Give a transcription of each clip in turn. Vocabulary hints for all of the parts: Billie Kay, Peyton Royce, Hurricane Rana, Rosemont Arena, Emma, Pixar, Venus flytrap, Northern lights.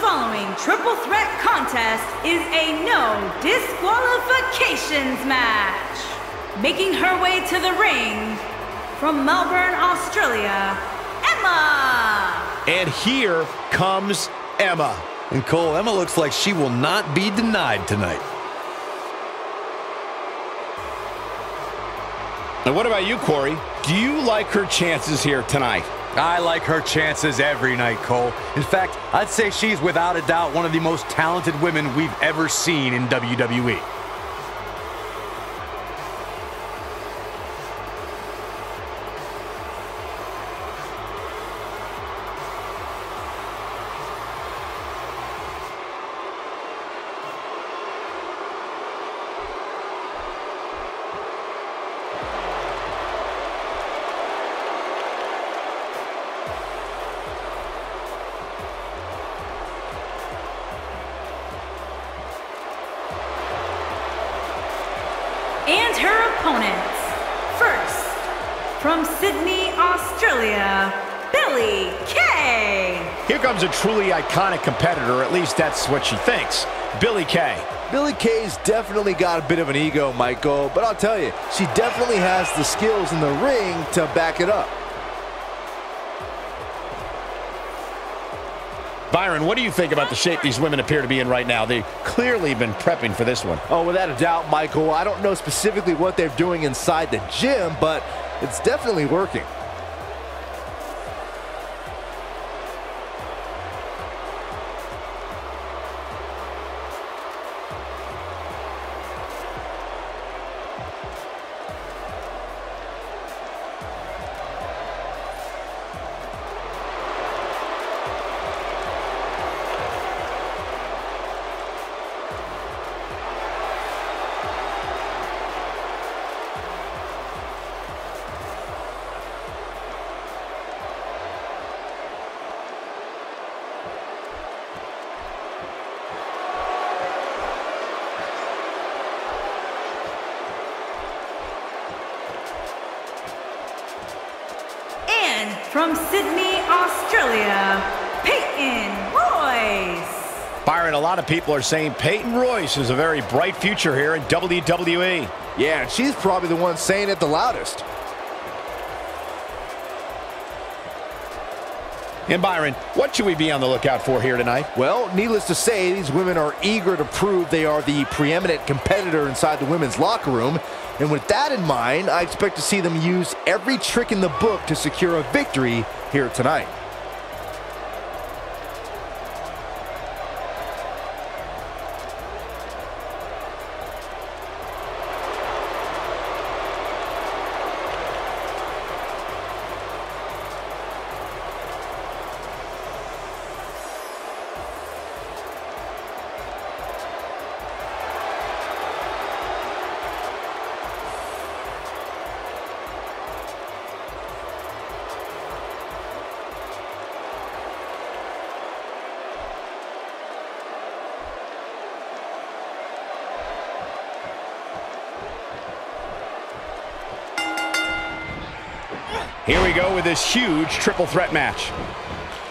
following triple threat contest is a no disqualifications match. Making her way to the ring from Melbourne, Australia, Emma. And here comes Emma. And Cole, Emma looks like she will not be denied tonight. And what about you, Corey? Do you like her chances here tonight? I like her chances every night, Cole. In fact, I'd say she's without a doubt one of the most talented women we've ever seen in WWE. And her opponents, first, from Sydney, Australia, Billie Kay. Here comes a truly iconic competitor, at least that's what she thinks, Billie Kay. Billie Kay's definitely got a bit of an ego, Michael, but I'll tell you, she definitely has the skills in the ring to back it up. Byron, what do you think about the shape these women appear to be in right now? They've clearly been prepping for this one. Oh, without a doubt, Michael. I don't know specifically what they're doing inside the gym, but it's definitely working. From Sydney, Australia, Peyton Royce. Byron, a lot of people are saying Peyton Royce has a very bright future here in WWE. Yeah, and she's probably the one saying it the loudest. And Byron, what should we be on the lookout for here tonight? Well, needless to say, these women are eager to prove they are the preeminent competitor inside the women's locker room. And with that in mind, I expect to see them use every trick in the book to secure a victory here tonight. Here we go with this huge triple threat match.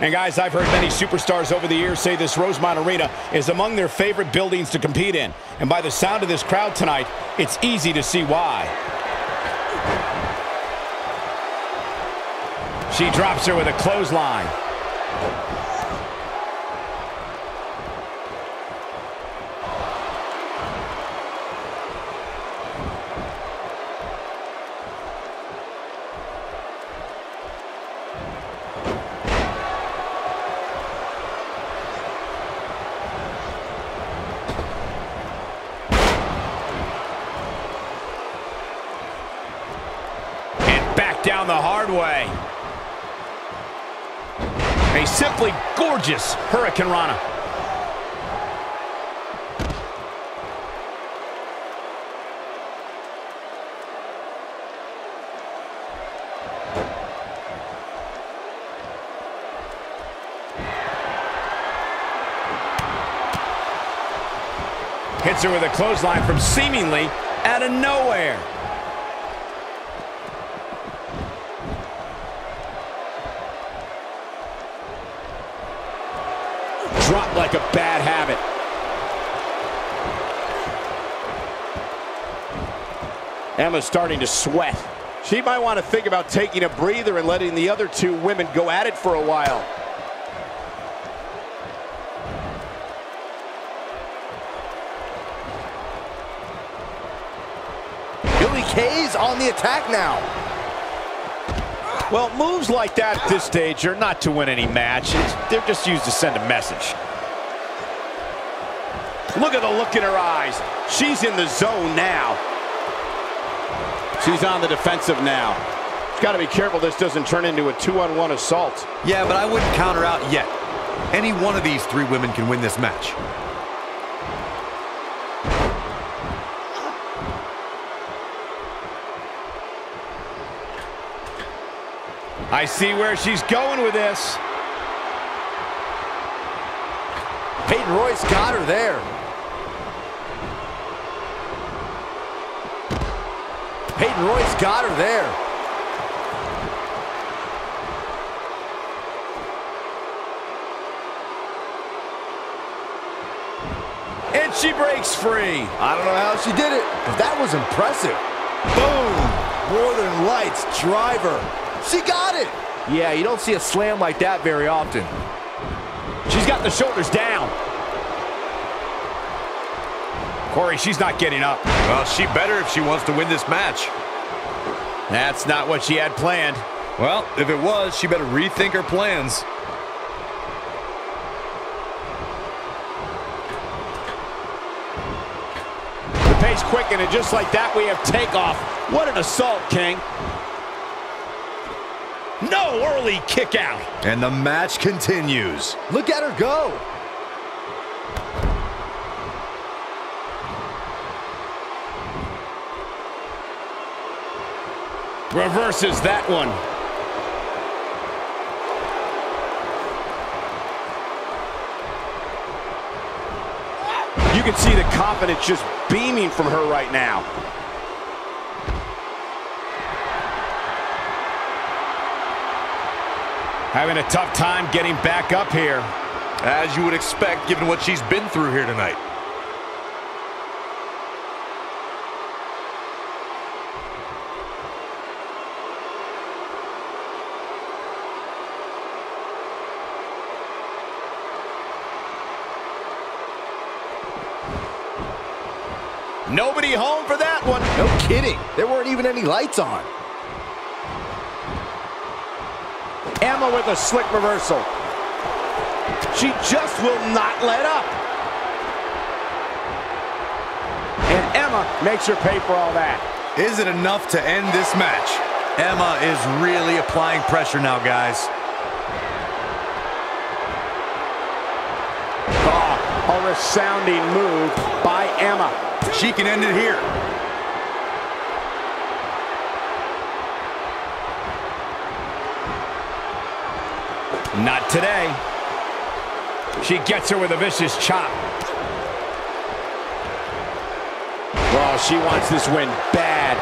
And guys, I've heard many superstars over the years say this Rosemont Arena is among their favorite buildings to compete in. And by the sound of this crowd tonight, it's easy to see why. She drops her with a clothesline. Down the hard way. A simply gorgeous Hurricane Rana. Hits her with a clothesline from seemingly out of nowhere. Emma's starting to sweat. She might want to think about taking a breather and letting the other two women go at it for a while. Billie Kay's on the attack now. Well, moves like that at this stage are not to win any match. They're just used to send a message. Look at the look in her eyes. She's in the zone now. She's on the defensive now. She's got to be careful this doesn't turn into a 2-on-1 assault. Yeah, but I wouldn't count her out yet. Any one of these three women can win this match. I see where she's going with this. Peyton Royce got her there. Peyton Royce got her there. And she breaks free. I don't know how she did it, but that was impressive. Boom! Northern Lights driver. She got it. Yeah, you don't see a slam like that very often. She's got the shoulders down. Corey, she's not getting up. Well, she better if she wants to win this match. That's not what she had planned. Well, if it was, she better rethink her plans. The pace quickened, and just like that, we have takeoff. What an assault, King. No early kick out. And the match continues. Look at her go. Reverses that one. You can see the confidence just beaming from her right now. Having a tough time getting back up here. As you would expect, given what she's been through here tonight. Nobody home for that one. No kidding. There weren't even any lights on. Emma with a slick reversal. She just will not let up. And Emma makes her pay for all that. Is it enough to end this match? Emma is really applying pressure now, guys. Oh, a resounding move by Emma. She can end it here. Not today. She gets her with a vicious chop. Well, she wants this win bad.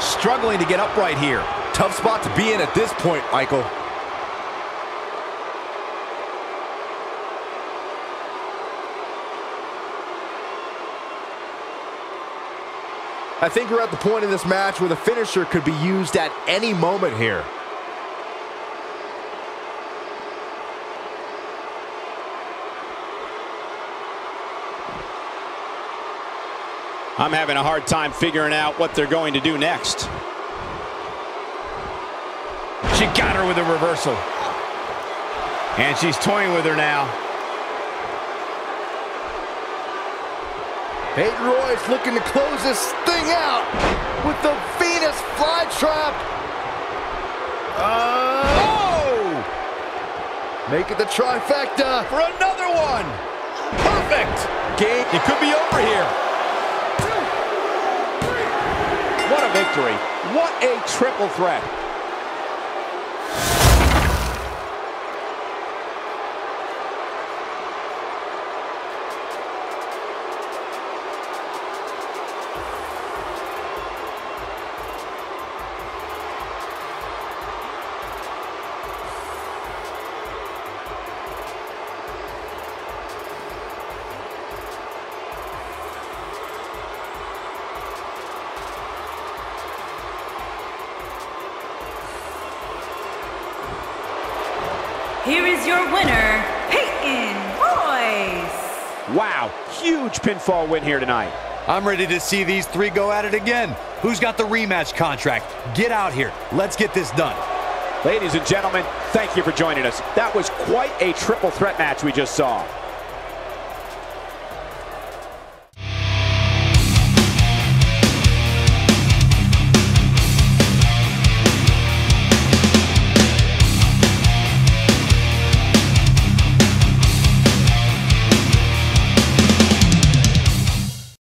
Struggling to get up right here. Tough spot to be in at this point, Michael. I think we're at the point in this match where the finisher could be used at any moment here. I'm having a hard time figuring out what they're going to do next. She got her with a reversal. And she's toying with her now. Peyton Royce looking to close this thing out with the Venus flytrap. Oh! Make it the trifecta for another one. Perfect. Game. It could be over here. What a victory. What a triple threat. Here is your winner, Peyton Royce. Wow, huge pinfall win here tonight. I'm ready to see these three go at it again. Who's got the rematch contract? Get out here. Let's get this done. Ladies and gentlemen, thank you for joining us. That was quite a triple threat match we just saw.